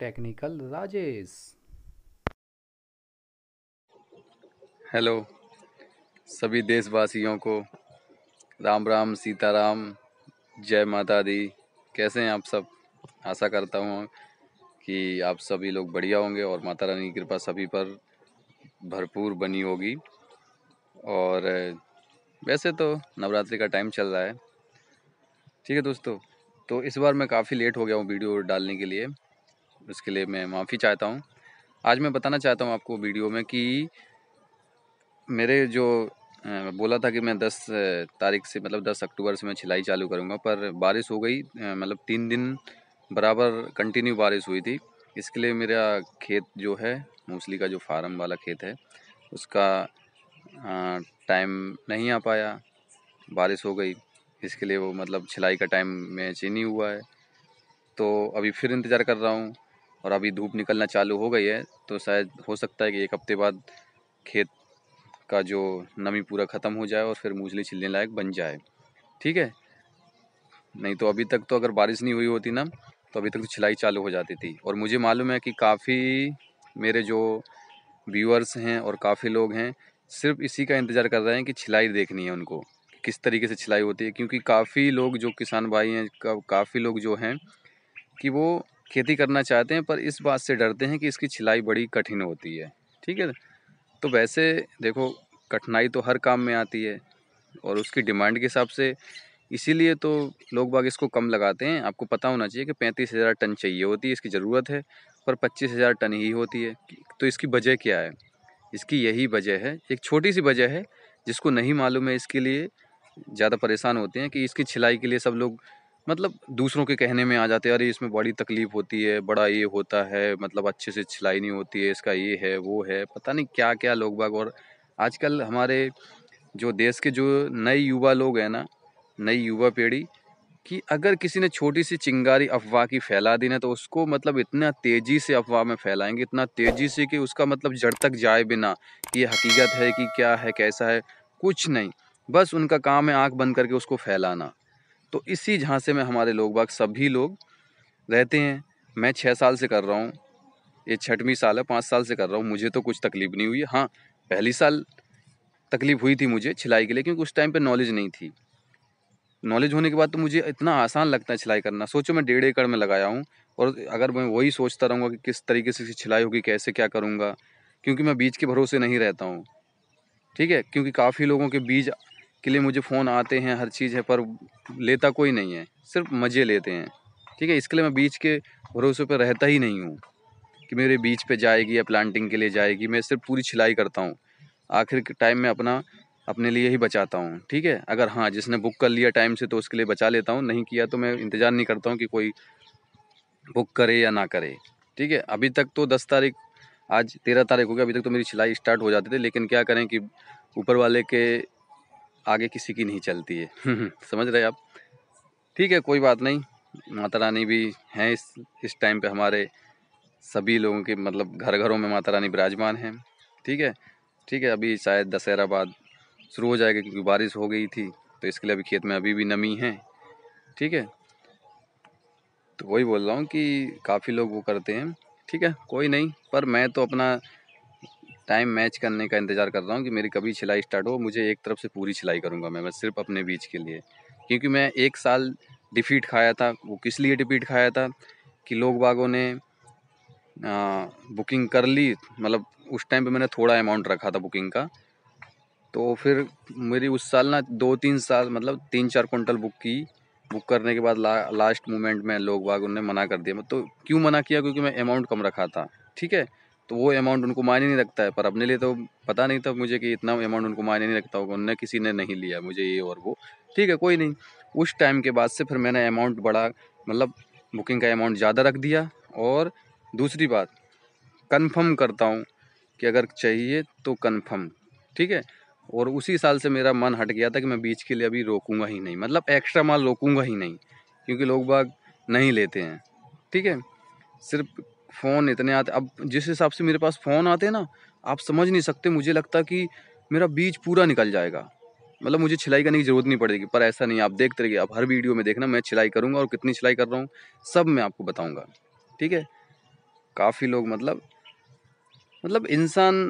Technical Rajesh. Hello सभी देशवासियों को राम राम, सीताराम, जय माता दी। कैसे हैं आप सब? आशा करता हूँ कि आप सभी लोग बढ़िया होंगे और माता रानी की कृपा सभी पर भरपूर बनी होगी। और वैसे तो नवरात्रि का टाइम चल रहा है, ठीक है दोस्तों। तो इस बार मैं काफ़ी लेट हो गया हूँ वीडियो डालने के लिए, उसके लिए मैं माफ़ी चाहता हूँ। आज मैं बताना चाहता हूँ आपको वीडियो में कि मेरे जो बोला था कि मैं 10 तारीख से मतलब 10 अक्टूबर से मैं छिलाई चालू करूँगा, पर बारिश हो गई, मतलब 3 दिन बराबर कंटिन्यू बारिश हुई थी। इसके लिए मेरा खेत जो है मूसली का, जो फार्म वाला खेत है, उसका टाइम नहीं आ पाया, बारिश हो गई। इसके लिए वो मतलब छिलाई का टाइम में चेंज हुआ है, तो अभी फिर इंतज़ार कर रहा हूँ। और अभी धूप निकलना चालू हो गई है, तो शायद हो सकता है कि 1 हफ्ते बाद खेत का जो नमी पूरा ख़त्म हो जाए और फिर मूसली छिलने लायक बन जाए, ठीक है। नहीं तो अभी तक तो अगर बारिश नहीं हुई होती ना, तो अभी तक तो छिलाई चालू हो जाती थी। और मुझे मालूम है कि काफ़ी मेरे जो व्यूअर्स हैं और काफ़ी लोग हैं सिर्फ इसी का इंतज़ार कर रहे हैं कि छिलाई देखनी है उनको, किस तरीके से छिलाई होती है। क्योंकि काफ़ी लोग जो किसान भाई हैं, काफ़ी लोग जो हैं कि वो खेती करना चाहते हैं, पर इस बात से डरते हैं कि इसकी छिलाई बड़ी कठिन होती है, ठीक है। तो वैसे देखो, कठिनाई तो हर काम में आती है और उसकी डिमांड के हिसाब से, इसीलिए तो लोग बाग इसको कम लगाते हैं। आपको पता होना चाहिए कि 35,000 टन चाहिए होती है, इसकी ज़रूरत है, पर 25,000 टन ही होती है। तो इसकी वजह क्या है? इसकी यही वजह है, एक छोटी सी वजह है जिसको नहीं मालूम है, इसके लिए ज़्यादा परेशान होते हैं कि इसकी छिलाई के लिए सब लोग मतलब दूसरों के कहने में आ जाते हैं, अरे इसमें बड़ी तकलीफ़ होती है, बड़ा ये होता है, मतलब अच्छे से छिलाई नहीं होती है, इसका ये है वो है, पता नहीं क्या क्या लोग बाग। और आजकल हमारे जो देश के जो नए युवा लोग हैं ना, नई युवा पीढ़ी, कि अगर किसी ने छोटी सी चिंगारी अफवाह की फैला दी ना, तो उसको मतलब इतना तेज़ी से अफवाह में फैलाएंगे, इतना तेज़ी से कि उसका मतलब जड़ तक जाए बिना कि ये हकीकत है कि क्या है कैसा है, कुछ नहीं, बस उनका काम है आँख बंद करके उसको फैलाना। तो इसी झांसे में हमारे लोग बाग सभी लोग रहते हैं। मैं 6 साल से कर रहा हूँ, ये 6वीं साल है, 5 साल से कर रहा हूँ, मुझे तो कुछ तकलीफ़ नहीं हुई। हाँ, पहली साल तकलीफ़ हुई थी मुझे छिलाई के लिए, क्योंकि उस टाइम पे नॉलेज नहीं थी। नॉलेज होने के बाद तो मुझे इतना आसान लगता है छिलाई करना। सोचो, मैं 1.5 एकड़ में लगाया हूँ, और अगर मैं वही सोचता रहूँगा कि किस तरीके से छिलाई होगी, कैसे क्या करूँगा, क्योंकि मैं बीज के भरोसे नहीं रहता हूँ, ठीक है। क्योंकि काफ़ी लोगों के बीज के लिए मुझे फ़ोन आते हैं, हर चीज़ है, पर लेता कोई नहीं है, सिर्फ मज़े लेते हैं, ठीक है। इसके लिए मैं बीज के भरोसे पर रहता ही नहीं हूँ कि मेरे बीज पे जाएगी या प्लांटिंग के लिए जाएगी। मैं सिर्फ पूरी छिलाई करता हूँ, आखिर के टाइम में अपने लिए ही बचाता हूँ, ठीक है। अगर हाँ, जिसने बुक कर लिया टाइम से तो उसके लिए बचा लेता हूँ, नहीं किया तो मैं इंतज़ार नहीं करता हूँ कि कोई बुक करे या ना करे, ठीक है। अभी तक तो 10 तारीख, आज 13 तारीख हो गया, अभी तक तो मेरी छिलाई स्टार्ट हो जाती थी, लेकिन क्या करें कि ऊपर वाले के आगे किसी की नहीं चलती है समझ रहे आप, ठीक है। कोई बात नहीं, माता रानी भी हैं इस टाइम पे, हमारे सभी लोगों के मतलब घरों में माता रानी विराजमान हैं, ठीक है, ठीक है। अभी शायद दशहरा बाद शुरू हो जाएगा, क्योंकि बारिश हो गई थी, तो इसके लिए अभी खेत में अभी भी नमी है, ठीक है। तो वही बोल रहा हूँ कि काफ़ी लोग वो करते हैं, ठीक है, कोई नहीं, पर मैं तो अपना टाइम मैच करने का इंतज़ार कर रहा हूँ कि मेरी कभी छिलाई स्टार्ट हो। मुझे एक तरफ से पूरी छिलाई करूँगा मैं सिर्फ अपने बीज के लिए, क्योंकि मैं 1 साल डिफीट खाया था। वो किस लिए डिफीट खाया था कि लोग बागों ने बुकिंग कर ली, मतलब उस टाइम पे मैंने थोड़ा अमाउंट रखा था बुकिंग का, तो फिर मेरी उस साल ना 2-3 साल मतलब 3-4 कुंटल बुक की, बुक करने के बाद लास्ट मोमेंट में लोग बाग उन्होंने मना कर दिया। तो क्यों मना किया? क्योंकि मैं अमाउंट कम रखा था, ठीक है। तो वो अमाउंट उनको मायने नहीं रखता है, पर अपने लिए तो पता नहीं था मुझे कि इतना अमाउंट उनको मायने नहीं रखता होगा, उनने किसी ने नहीं लिया मुझे ये और वो, ठीक है, कोई नहीं। उस टाइम के बाद से फिर मैंने अमाउंट बढ़ा, मतलब बुकिंग का अमाउंट ज़्यादा रख दिया। और दूसरी बात, कंफर्म करता हूँ कि अगर चाहिए तो कंफर्म, ठीक है। और उसी साल से मेरा मन हट गया था कि मैं बीज के लिए अभी रोकूँगा ही नहीं, मतलब एक्स्ट्रा माल रोकूँगा ही नहीं, क्योंकि लोग बाग नहीं लेते हैं, ठीक है। सिर्फ फ़ोन इतने आते, अब जिस हिसाब से मेरे पास फ़ोन आते हैं ना, आप समझ नहीं सकते। मुझे लगता कि मेरा बीज पूरा निकल जाएगा, मतलब मुझे छिलाई करने की ज़रूरत नहीं पड़ेगी, पर ऐसा नहीं। आप देखते रहिए, आप हर वीडियो में देखना मैं छिलाई करूँगा और कितनी छिलाई कर रहा हूँ सब मैं आपको बताऊँगा, ठीक है। काफ़ी लोग मतलब इंसान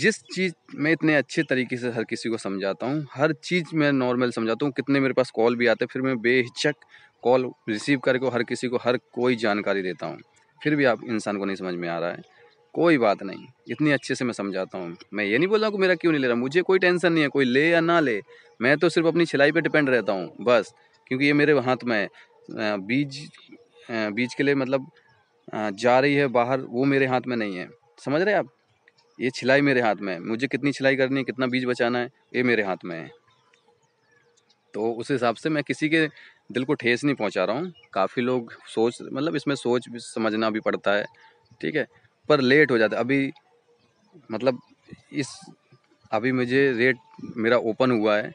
जिस चीज़ में इतने अच्छे तरीके से हर किसी को समझाता हूँ, हर चीज़ मैं नॉर्मल समझाता हूँ। कितने मेरे पास कॉल भी आते हैं, फिर मैं बेहिचक कॉल रिसीव करके हर किसी को हर कोई जानकारी देता हूँ, फिर भी आप इंसान को नहीं समझ में आ रहा है, कोई बात नहीं, इतनी अच्छे से मैं समझाता हूँ। मैं ये नहीं बोल रहा हूँ कि मेरा क्यों नहीं ले रहा, मुझे कोई टेंशन नहीं है कोई ले या ना ले, मैं तो सिर्फ अपनी सिलाई पे डिपेंड रहता हूँ बस, क्योंकि ये मेरे हाथ में है। बीज के लिए जा रही है बाहर, वो मेरे हाथ में नहीं है, समझ रहे आप, ये सिलाई मेरे हाथ में है, मुझे कितनी सिलाई करनी है, कितना बीज बचाना है, ये मेरे हाथ में है। तो उस हिसाब से मैं किसी के दिल को ठेस नहीं पहुँचा रहा हूँ। काफ़ी लोग इसमें सोच समझना भी पड़ता है, ठीक है, पर लेट हो जाता है। अभी अभी मुझे रेट मेरा ओपन हुआ है,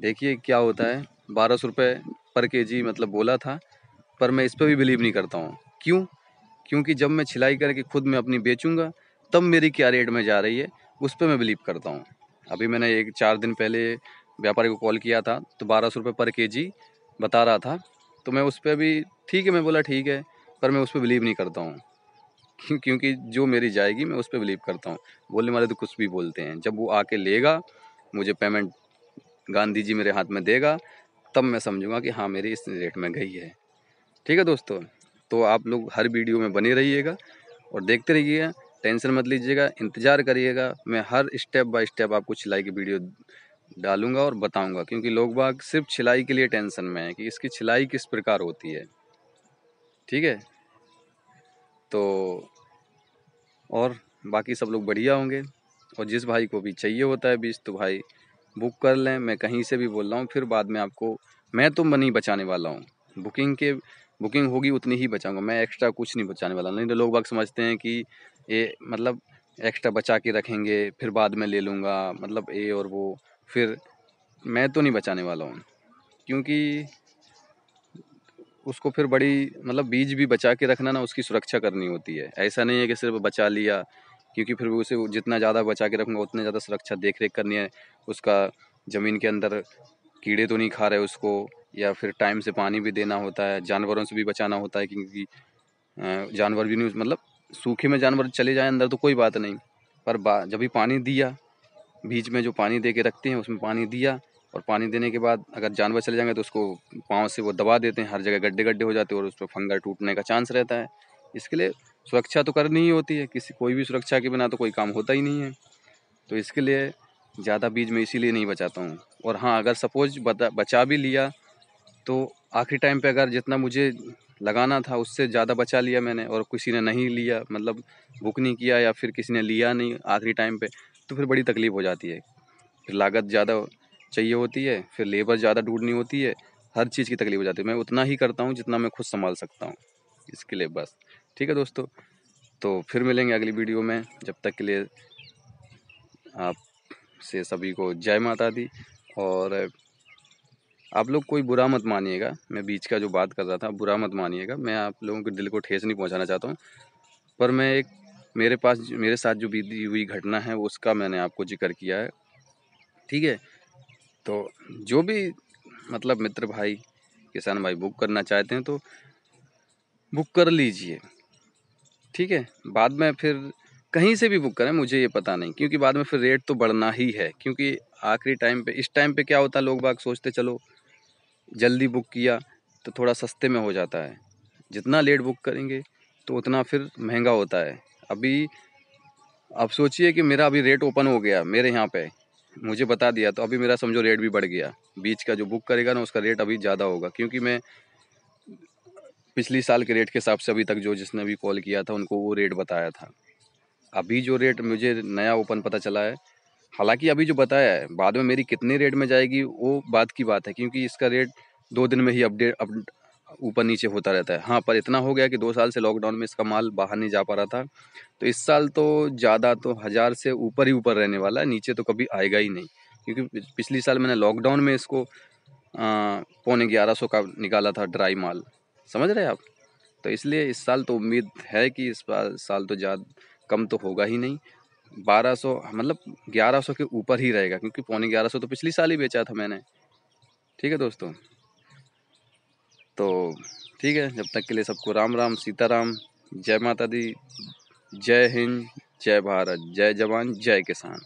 देखिए क्या होता है, 1200 रुपये पर केजी बोला था, पर मैं इस पर भी बिलीव नहीं करता हूँ। क्यों? क्योंकि जब मैं सिलाई करके खुद मैं अपनी बेचूंगा तब मेरी क्या रेट में जा रही है उस पर मैं बिलीव करता हूँ। अभी मैंने 4 दिन पहले व्यापारी को कॉल किया था तो 1200 रुपये पर केजी बता रहा था, तो मैं उस पर भी ठीक है, मैं बोला ठीक है, पर मैं उस पर बिलीव नहीं करता हूँ, क्योंकि जो मेरी जाएगी मैं उस पर बिलीव करता हूँ। बोलने वाले तो कुछ भी बोलते हैं, जब वो आके लेगा, मुझे पेमेंट गांधी जी मेरे हाथ में देगा, तब मैं समझूंगा कि हाँ मेरी इस रेट में गई है। ठीक है दोस्तों, तो आप लोग हर वीडियो में बने रहिएगा और देखते रहिएगा, टेंशन मत लीजिएगा, इंतज़ार करिएगा, मैं हर स्टेप बाय स्टेप आपको सिलाई की वीडियो डालूँगा और बताऊँगा, क्योंकि लोग बाग सिर्फ सिलाई के लिए टेंशन में है कि इसकी सिलाई किस प्रकार होती है। ठीक है, तो और बाकी सब लोग बढ़िया होंगे, और जिस भाई को भी चाहिए होता है बीज तो भाई बुक कर लें, मैं कहीं से भी बोल रहा हूँ, फिर बाद में आपको मैं तो मनी बचाने वाला हूँ, बुकिंग होगी उतनी ही बचाऊँगा, मैं एक्स्ट्रा कुछ नहीं बचाने वाला। नहीं तो लोग बाग समझते हैं कि ये एक्स्ट्रा बचा के रखेंगे फिर बाद में ले लूँगा ये और वो, फिर मैं तो नहीं बचाने वाला हूँ, क्योंकि उसको फिर बड़ी बीज भी बचा के रखना ना, उसकी सुरक्षा करनी होती है। ऐसा नहीं है कि सिर्फ बचा लिया, क्योंकि फिर उसे जितना ज़्यादा बचा के रखूँगा उतना ज़्यादा सुरक्षा देखरेख करनी है, उसका ज़मीन के अंदर कीड़े तो नहीं खा रहे उसको, या फिर टाइम से पानी भी देना होता है, जानवरों से भी बचाना होता है, क्योंकि जानवर भी नहीं सूखे में जानवर चले जाए अंदर तो कोई बात नहीं, पर जब भी पानी दिया, बीज में जो पानी दे के रखते हैं उसमें पानी दिया, और पानी देने के बाद अगर जानवर चले जाएंगे तो उसको पाँव से वो दबा देते हैं, हर जगह गड्ढे गड्ढे हो जाते हैं और उस पर फंगस टूटने का चांस रहता है। इसके लिए सुरक्षा तो करनी ही होती है, कोई भी सुरक्षा के बिना तो कोई काम होता ही नहीं है। तो इसके लिए ज़्यादा बीज मैं इसीलिए नहीं बचाता हूँ। और हाँ, अगर सपोज बचा भी लिया तो आखिरी टाइम पर अगर जितना मुझे लगाना था उससे ज़्यादा बचा लिया मैंने, और किसी ने नहीं लिया, बुक नहीं किया, या फिर किसी ने लिया नहीं आखिरी टाइम पर, तो फिर बड़ी तकलीफ़ हो जाती है, फिर लागत ज़्यादा चाहिए होती है, फिर लेबर ज़्यादा ढूंढनी होती है, हर चीज़ की तकलीफ हो जाती है। मैं उतना ही करता हूँ जितना मैं खुद संभाल सकता हूँ, इसके लिए बस। ठीक है दोस्तों, तो फिर मिलेंगे अगली वीडियो में, जब तक के लिए आप से सभी को जय माता दी। और आप लोग कोई बुरा मत मानिएगा, मैं बीच का जो बात कर रहा था बुरा मत मानिएगा, मैं आप लोगों के दिल को ठेस नहीं पहुँचाना चाहता हूँ, पर मैं मेरे साथ जो बीती हुई घटना है उसका मैंने आपको जिक्र किया है। ठीक है, तो जो भी मित्र भाई किसान भाई बुक करना चाहते हैं तो बुक कर लीजिए। ठीक है, बाद में फिर कहीं से भी बुक करें, मुझे ये पता नहीं, क्योंकि बाद में फिर रेट तो बढ़ना ही है, क्योंकि आखिरी टाइम पे इस टाइम पे क्या होता है, लोग बाग सोचते चलो जल्दी बुक किया तो थोड़ा सस्ते में हो जाता है, जितना लेट बुक करेंगे तो उतना फिर महंगा होता है। अभी आप सोचिए कि मेरा अभी रेट ओपन हो गया, मेरे यहाँ पर मुझे बता दिया, तो अभी मेरा समझो रेट भी बढ़ गया, बीज का जो बुक करेगा ना उसका रेट अभी ज़्यादा होगा, क्योंकि मैं पिछली साल के रेट के हिसाब से अभी तक जिसने भी कॉल किया था उनको वो रेट बताया था। अभी जो रेट मुझे नया ओपन पता चला है, हालांकि अभी जो बताया है, बाद में मेरी कितने रेट में जाएगी वो बात की बात है, क्योंकि इसका रेट 2 दिन में ही अपडेट ऊपर नीचे होता रहता है। हाँ, पर इतना हो गया कि 2 साल से लॉकडाउन में इसका माल बाहर नहीं जा पा रहा था, तो इस साल तो ज़्यादा तो 1000 से ऊपर ही ऊपर रहने वाला है, नीचे तो कभी आएगा ही नहीं, क्योंकि पिछली साल मैंने लॉकडाउन में इसको 11,500 का निकाला था ड्राई माल, समझ रहे आप। तो इसलिए इस साल तो उम्मीद है कि इस साल तो कम तो होगा ही नहीं, 1200 1100 के ऊपर ही रहेगा, क्योंकि 11,500 तो पिछली साल ही बेचा था मैंने। ठीक है दोस्तों, तो ठीक है, जब तक के लिए सबको राम राम, सीता राम, जय माता दी, जय हिंद, जय भारत, जय जवान, जय किसान।